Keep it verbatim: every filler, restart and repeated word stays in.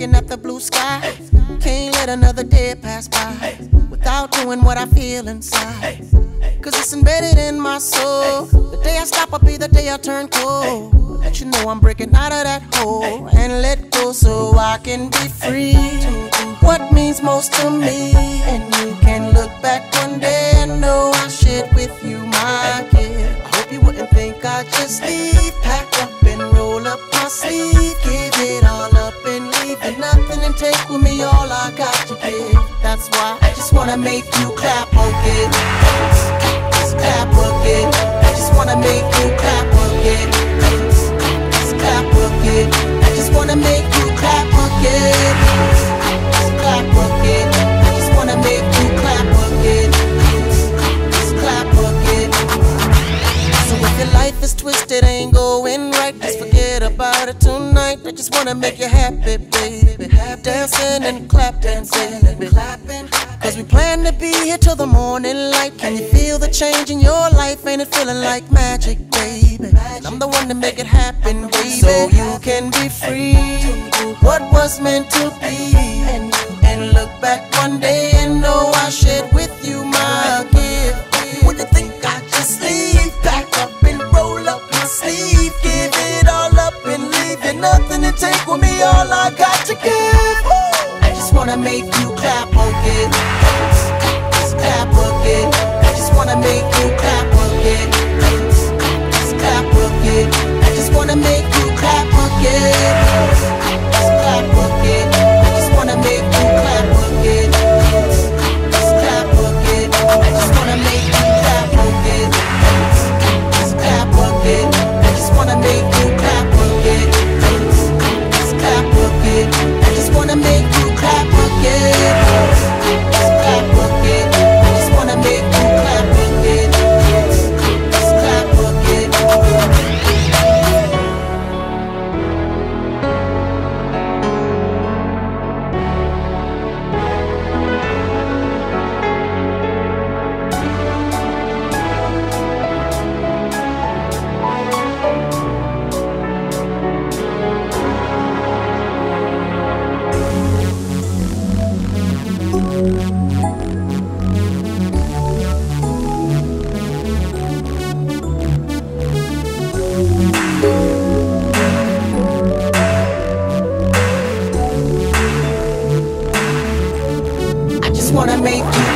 looking at the blue sky. Can't let another day pass by without doing what I feel inside, cause it's embedded in my soul. The day I stop will be the day I turn cold. Let you know I'm breaking out of that hole and let go so I can be free to do what means most to me. And you can look back one day and know I shared with you my gift. I hope you wouldn't think I'd just leave, pack up and roll up my sleeve, give it all up and leave, and nothing and take with me all I got to give. That's why I just wanna make you clap again. Clap again. I just wanna make you clap again. Clap again. I just wanna make you clap again. Clap again. I just wanna make you clap again. Clap again. So if your life is twisted, ain't going right, just forget about it tonight. I just wanna make you happy, baby. Dancing and clap dancing, baby. Cause we plan to be here till the morning light. Can you feel the change in your life? Ain't it feeling like magic, baby? And I'm the one to make it happen, baby. So you can be free to do what was meant to be, and look back one day and know I shared with you my gift. Would you think I just leave? Back up and roll up my sleeve, give it all up and leave, and nothing to take with me, all I got to give. I just wanna make you clap again. Clap again. I just wanna make you clap again. Clap again. I just wanna make you clap again. Clap again. I just wanna make you clap again. Clap again. I just wanna make you clap again. Clap again. I just wanna make you clap again. Clap again. I just wanna make you clap again. Clap again. I just wanna make you clap again. Clap again. I just wanna make you